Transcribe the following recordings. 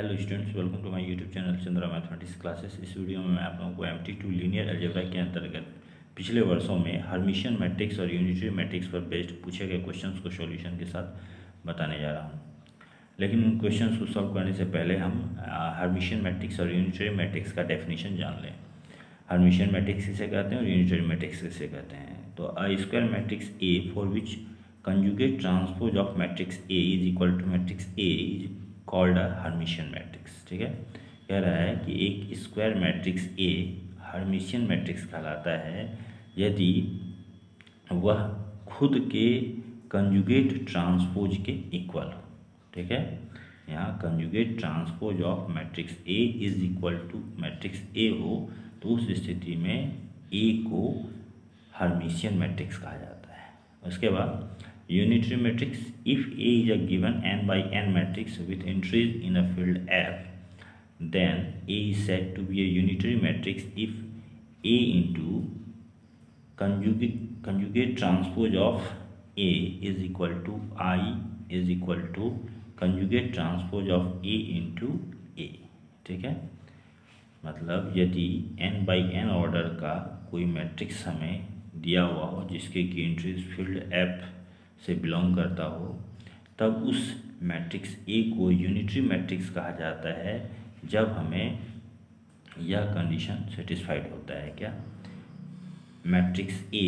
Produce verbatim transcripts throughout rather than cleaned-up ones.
Hello students, welcome to my YouTube channel Chandra mathematics classes. इस video में मैं आप लोगों को M T two linear algebra के अंतर्गत पिछले वर्षों में हर्मिशियन मैट्रिक्स और यूनिटरी मैट्रिक्स पर बेस्ड पूछे गए क्वेश्चंस को सॉल्यूशन के साथ बताने जा रहा हूँ। लेकिन उन क्वेश्चंस को सॉल्व करने से पहले हम हर्मिशियन मैट्रिक्स और यूनिटरी मैट्रिक्स का डेफिनेशन जान लें। हर्मिशियन मैट्रिक्स किसे कहते हैं और यूनिटरी मैट्रिक्स किसे कहते हैं। तो a square matrix A for which conjugate transpose of matrix A is equal to matrix A is called a Hermitian matrix. ठीक है, कह रहा है कि एक square matrix A Hermitian matrix कहलाता है यदि वह खुद के कंजुगेट ट्रांसपोज के इक्वल हो। ठीक है, यहाँ conjugate transpose of matrix A is equal to matrix A हो तो उस स्थिति में ए को हर्मिशियन मैट्रिक्स कहा जाता है। उसके बाद unitary matrix, if A is a given n by n matrix with entries in a field F then A is said to be a unitary matrix if A into conjugate conjugate transpose of A is equal to I is equal to conjugate transpose of A into A. ठीक है, मतलब यदि N by N order का कोई matrix हमें दिया हुआ हो जिसके की एंट्रीज फील्ड एफ से बिलोंग करता हो, तब उस मैट्रिक्स ए को यूनिटरी मैट्रिक्स कहा जाता है जब हमें यह कंडीशन सेटिस्फाइड होता है। क्या? Matrix A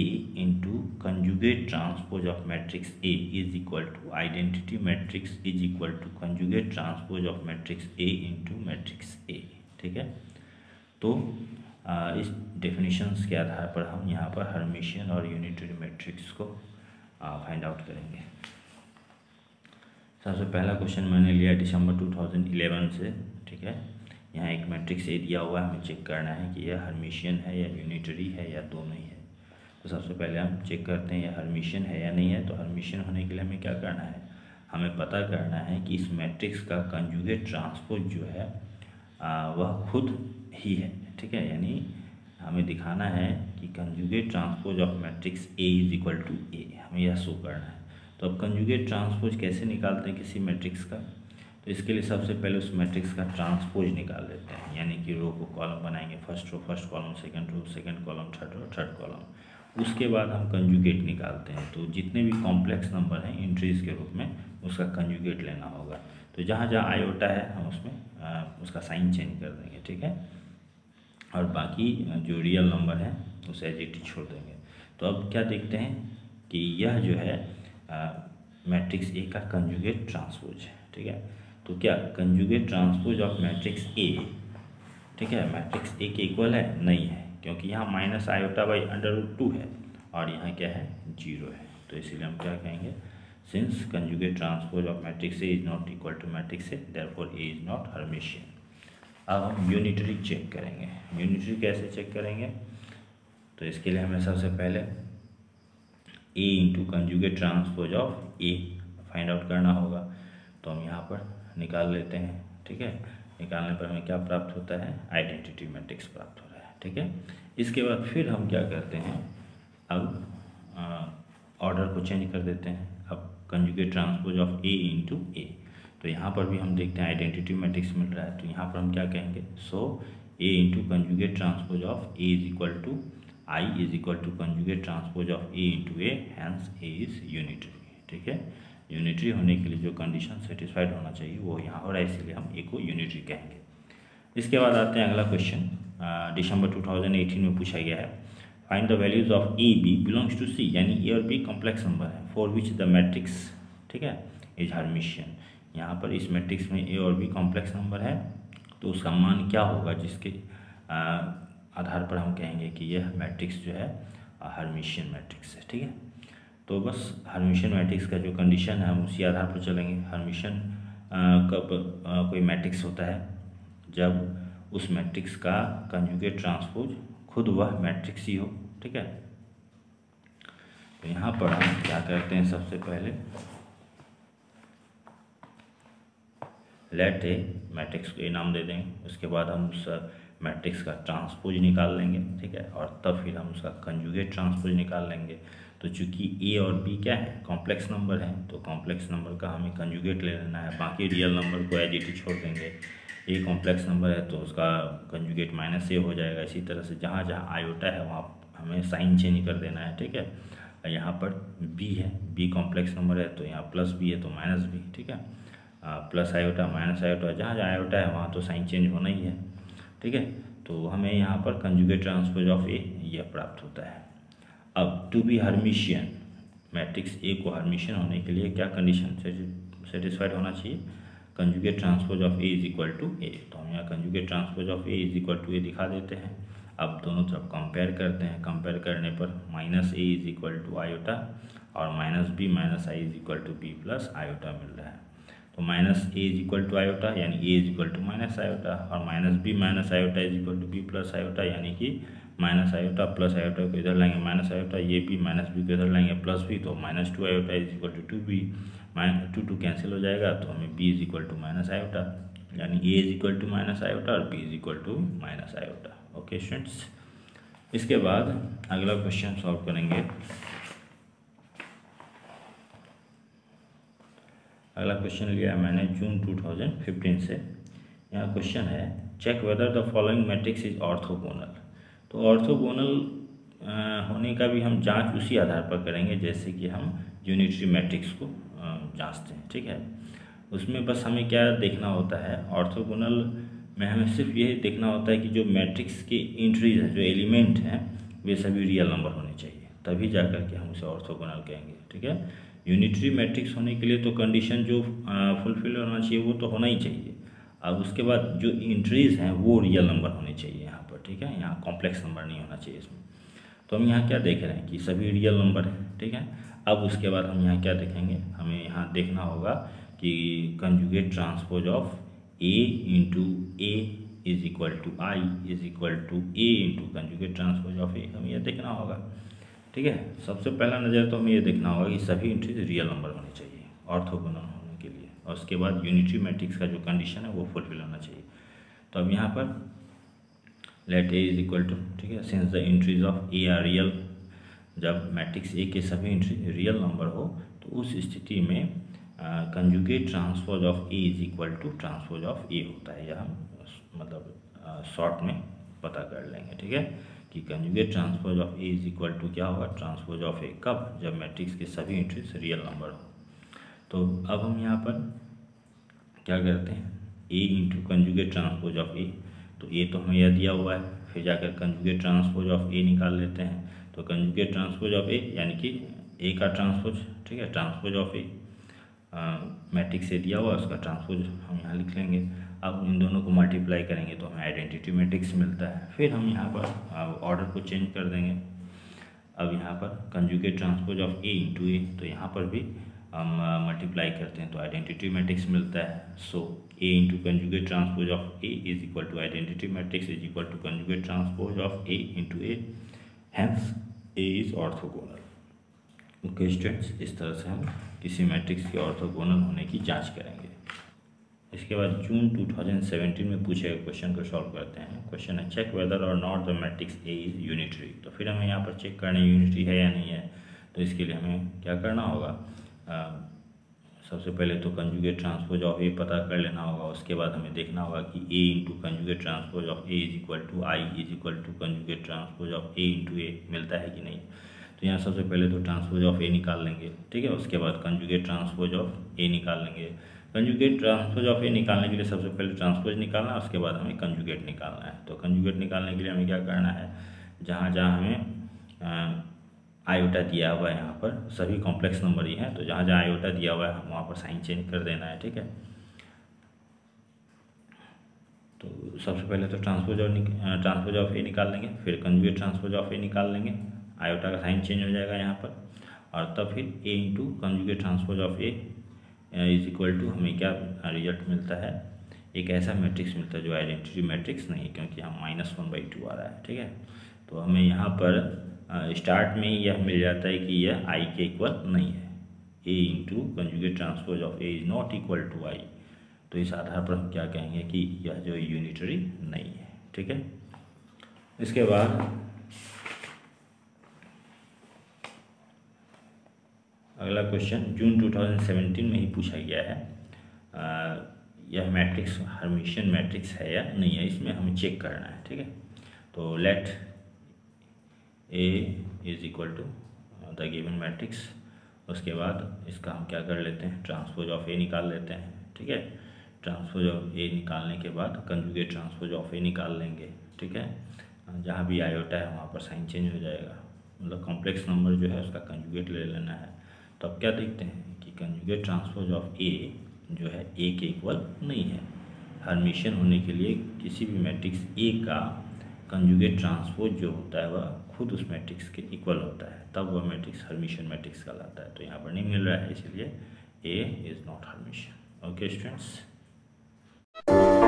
into conjugate transpose of matrix A is equal to identity matrix is equal to conjugate transpose of matrix A into matrix A. ठीक है, तो आ, इस डेफिनेशंस के आधार पर हम यहाँ पर हर्मिशियन और यूनिटरी मैट्रिक्स को फाइंड आउट करेंगे। सबसे पहला क्वेश्चन मैंने लिया दिसंबर दो हज़ार ग्यारह से। ठीक है, यहाँ एक मैट्रिक्स ए दिया हुआ है, हमें चेक करना है कि यह हर्मिशियन है या यूनिटरी है या दोनों ही है। तो सबसे पहले हम चेक करते हैं यह हर्मिशियन है या नहीं है। तो हर्मिशियन होने के लिए हमें क्या करना है, हमें पता करना है कि इस मैट्रिक्स का कंजुगेट ट्रांसपोज जो है आ, वह खुद ही है। ठीक है, यानी हमें दिखाना है कि conjugate transpose of matrix A is equal to A, हमें यह शो करना है। तो अब कंजुगेट ट्रांसपोज कैसे निकालते हैं किसी मैट्रिक्स का, तो इसके लिए सबसे पहले उस मैट्रिक्स का ट्रांसपोज निकाल लेते हैं। यानी कि रो को कॉलम बनाएंगे, first row first column, second row second column, third row third column. उसके बाद हम कंजुगेट निकालते हैं। तो जितने भी कॉम्प्लेक्स नंबर हैं इंट्रीज के रूप में उसका कंजुगेट लेना होगा। तो जहाँ जहाँ आयोटा है हम उसमें आ, उसका साइन चेंज कर देंगे। ठीक है, और बाकी जो रियल नंबर है उसे एज इट इज छोड़ देंगे। तो अब क्या देखते हैं कि यह जो है मैट्रिक्स ए का कंजुगेट ट्रांसपोज है। ठीक है, तो क्या conjugate transpose of matrix A, ठीक है, मैट्रिक्स ए के इक्वल है? नहीं है, क्योंकि यहाँ minus iota by under root two है और यहाँ क्या है, जीरो है। तो इसीलिए हम क्या कहेंगे, since conjugate transpose of matrix A is not equal to matrix A therefore A is not Hermitian. अब हम यूनिटरी चेक करेंगे। यूनिटरी कैसे चेक करेंगे, तो इसके लिए हमें सबसे पहले A into conjugate transpose of A find out करना होगा। तो हम यहाँ पर निकाल लेते हैं। ठीक है, निकालने पर हमें क्या प्राप्त होता है, आइडेंटिटी मैट्रिक्स प्राप्त हो रहा है। ठीक है, इसके बाद फिर हम क्या करते हैं, अब ऑर्डर को चेंज कर देते हैं। अब conjugate transpose of A into A, तो यहाँ पर भी हम देखते हैं आइडेंटिटी मैट्रिक्स मिल रहा है। तो यहाँ पर हम क्या कहेंगे, so A into conjugate transpose of A is equal to I is equal to conjugate transpose of A into A, hence A is unitary. ठीक है, यूनिटरी होने के लिए जो कंडीशन सेटिस्फाइड होना चाहिए वो यहाँ हो रहा है, इसलिए हम ए को यूनिटरी कहेंगे। इसके बाद आते हैं अगला क्वेश्चन, दिसंबर दो हज़ार अठारह में पूछा गया है, find the values of A B belongs to C, यानी ए और बी कॉम्प्लेक्स नंबर है, फॉर विच द मैट्रिक्स, ठीक है, इज हर्मिशियन। यहाँ पर इस मैट्रिक्स में ए और बी कॉम्प्लेक्स नंबर है तो उसका मान क्या होगा जिसके आ, आधार पर हम कहेंगे कि यह मैट्रिक्स जो है हर्मिशियन मैट्रिक्स है। ठीक है, तो बस हर्मिशियन मैट्रिक्स का जो कंडीशन है हम उसी आधार पर चलेंगे। हर्मिशियन कब आ, कोई मैट्रिक्स होता है जब उस मैट्रिक्स का कंजुगेट ट्रांसपोज खुद वह मैट्रिक्स ही हो। ठीक है, तो यहाँ पर हम क्या करते हैं, सबसे पहले लेट ए मैट्रिक्स को ए नाम दे देंगे। उसके बाद हम उस मैट्रिक्स का ट्रांसपोज निकाल लेंगे। ठीक है, और तब फिर हम उसका कंजुगेट ट्रांसपोज निकाल लेंगे। तो चूँकि ए और बी क्या है, कॉम्प्लेक्स नंबर है, तो कॉम्प्लेक्स नंबर का हमें कंजुगेट ले लेना है, बाकी रियल नंबर को एज इट इज छोड़ देंगे। ए कॉम्प्लेक्स नंबर है तो उसका कंजुगेट माइनस ए हो जाएगा। इसी तरह से जहाँ जहाँ आयोटा है वहाँ हमें साइन चेंज कर देना है, ठीक है। और यहाँ पर बी है, बी कॉम्प्लेक्स नंबर है तो यहाँ प्लस बी है तो माइनस बी, ठीक है। प्लस आयोटा माइनस आयोटा, जहाँ जहाँ आयोटा है वहाँ तो साइन चेंज होना ही है, ठीक है। तो हमें यहाँ पर कंजुगेट ट्रांसपोज ऑफ ए यह प्राप्त होता है। अब to be Hermitian matrix A को हर्मिशियन होने के लिए क्या कंडीशन सेटिस्फाइड होना चाहिए? Conjugate transpose of A is equal to A. तो हम यहाँ conjugate transpose of A is equal to A दिखा देते हैं। अब दोनों तरफ कंपेयर करते हैं। कंपेयर करने पर minus A is equal to iota और minus B minus I is equal to B plus iota मिल रहा है। तो minus A is equal to iota यानी A is equal to minus iota और minus B minus iota is equal to B plus iota यानी कि minus iota plus iota को इधर लाएंगे माइनस आयोटा, ये बी माइनस बी को इधर लाएंगे प्लस बी, तो minus two iota is equal to two B, minus two two cancel हो जाएगा तो हमें B is equal to minus iota यानी A is equal to minus iota और B is equal to minus iota. Okay students, इसके बाद अगला question solve करेंगे। अगला क्वेश्चन लिया मैंने जून टू थाउजेंड फिफ्टीन से। यहाँ क्वेश्चन है, check whether the following matrix is orthogonal. तो ऑर्थोगोनल होने का भी हम जांच उसी आधार पर करेंगे जैसे कि हम यूनिटरी मैट्रिक्स को जांचते हैं, ठीक है। उसमें बस हमें क्या देखना होता है, ऑर्थोगोनल में हमें सिर्फ यही देखना होता है कि जो मैट्रिक्स के एंट्रीज हैं, जो एलिमेंट हैं, वे सभी रियल नंबर होने चाहिए, तभी जा कर के हम उसे ऑर्थोगोनल कहेंगे, ठीक है। यूनिटरी मैट्रिक्स होने के लिए तो कंडीशन जो फुलफिल होना चाहिए वो तो होना ही चाहिए। अब उसके बाद जो एंट्रीज हैं वो रियल नंबर होने चाहिए यहाँ पर, ठीक है। यहाँ कॉम्प्लेक्स नंबर नहीं होना चाहिए इसमें। तो हम यहाँ क्या देख रहे हैं कि सभी रियल नंबर हैं, ठीक है। अब उसके बाद हम यहाँ क्या देखेंगे, हमें यहाँ देखना होगा कि conjugate transpose of A into A is equal to I is equal to A into conjugate transpose of A, हमें यह देखना होगा, ठीक है। सबसे पहला नज़र तो हमें यह देखना होगा कि सभी एंट्रीज रियल नंबर होने चाहिए ऑर्थोगोनल होने के लिए, और उसके बाद यूनिटरी मैट्रिक्स का जो कंडीशन है वो फुलफिल होना चाहिए। तो अब यहाँ पर let A is equal to, ठीक है, since the entries of A are real, जब मैट्रिक्स ए के सभी एंट्री रियल नंबर हो तो उस स्थिति में conjugate transpose of A is equal to transpose of A होता है। यह हम मतलब शॉर्ट में पता कर लेंगे, ठीक है, कि conjugate transpose of A is equal to क्या होगा, ट्रांसपोज ऑफ ए, कब, जब मैट्रिक्स के सभी एंट्रीज रियल नंबर हो। तो अब हम यहाँ पर क्या करते हैं, A into conjugate transpose of A, तो ए तो हमें यह दिया हुआ है, फिर जाकर कंजुगेट ट्रांसपोज ऑफ ए निकाल लेते हैं। तो कंजुगेट ट्रांसपोज ऑफ ए यानी कि ए का ट्रांसपोज, ठीक है, ट्रांसपोज ऑफ ए मैट्रिक्स से दिया हुआ है, उसका ट्रांसपोज हम यहाँ लिख लेंगे। अब इन दोनों को मल्टीप्लाई करेंगे तो हमें आइडेंटिटी मैट्रिक्स मिलता है। फिर हम यहाँ पर ऑर्डर को चेंज कर देंगे। अब यहाँ पर conjugate transpose of A into A, तो यहाँ पर भी हम मल्टीप्लाई करते हैं तो आइडेंटिटी मैट्रिक्स मिलता है। So A into conjugate transpose of A is equal to identity matrix is equal to conjugate transpose of A into A, hence A is orthogonal. Okay students, इस तरह से हम किसी मैट्रिक्स के ऑर्थोगोनल होने की जाँच करेंगे। इसके बाद जून टू थाउजेंड सेवेंटीन में पूछे गए क्वेश्चन को सॉल्व करते हैं। क्वेश्चन है, चेक वेदर और not the matrix A is unitary. तो फिर हमें यहाँ पर चेक करना है यूनिटरी है या नहीं है। तो इसके लिए हमें क्या करना होगा, आ, सबसे पहले तो कंजुगेट ट्रांसपोज ऑफ ए पता कर लेना होगा। उसके बाद हमें देखना होगा कि A into conjugate transpose of A is equal to I is equal to conjugate transpose of A into A मिलता है कि नहीं। तो यहाँ सबसे पहले तो ट्रांसपोज ऑफ ए निकाल लेंगे, ठीक है। उसके बाद कंजुगेट ट्रांसपोज ऑफ ए निकाल लेंगे। कंजुगेट ट्रांसपोज ऑफ ए निकालने के लिए सबसे पहले ट्रांसपोज निकालना है, उसके बाद हमें कंजुगेट निकालना है। तो कंजुगेट निकालने के लिए हमें क्या करना है, जहाँ जहाँ हमें आयोटा दिया हुआ है, यहाँ पर सभी कॉम्प्लेक्स नंबर ही हैं, तो जहाँ जहाँ आयोटा दिया हुआ है हम वहाँ पर साइन चेंज कर देना है, ठीक है। तो सबसे पहले तो transpose of transpose of A निकाल लेंगे, फिर कंजुगेट ट्रांसपोज ऑफ ए निकाल लेंगे, आयोटा का साइन चेंज हो जाएगा यहाँ पर, और तब फिर A into conjugate transpose of A is equal to हमें क्या रिजल्ट मिलता है, एक ऐसा मैट्रिक्स मिलता है जो आइडेंटिटी मैट्रिक्स नहीं, क्योंकि हम माइनस वन बाई टू आ रहा है, ठीक है। तो हमें यहाँ पर स्टार्ट में ही यह मिल जाता है कि यह आई के इक्वल नहीं है, A into conjugate transpose of A is not equal to I. तो इस आधार पर हम क्या कहेंगे कि यह जो यूनिटरी नहीं है, ठीक है। इसके बाद अगला question June two thousand seventeen में ही पूछा गया है, यह मैट्रिक्स हर्मिशियन मैट्रिक्स है या नहीं है, इसमें हमें चेक करना है। ठीक है, तो let A is equal to the given matrix, उसके बाद इसका हम क्या कर लेते हैं, ट्रांसपोज ऑफ ए निकाल लेते हैं। ठीक है, ट्रांसपोज ऑफ ए निकालने के बाद कंजुगेट ट्रांसपोज ऑफ ए निकाल लेंगे। ठीक है, जहाँ भी आयोटा है वहाँ पर साइन चेंज हो जाएगा, मतलब कॉम्प्लेक्स नंबर जो है उसका कंजुगेट ले लेना है। तो अब क्या देखते हैं कि कंजुगेट ट्रांसपोज ऑफ ए जो है ए के इक्वल नहीं है। हर्मिशियन होने के लिए किसी भी मैट्रिक्स ए का कंजुगेट ट्रांसपोज जो होता है वह खुद उस मैट्रिक्स के इक्वल होता है, तब वह मैट्रिक्स हर्मिशियन मैट्रिक्स कहलाता है। तो यहाँ पर नहीं मिल रहा है, इसलिए A is not Hermitian. Okay students.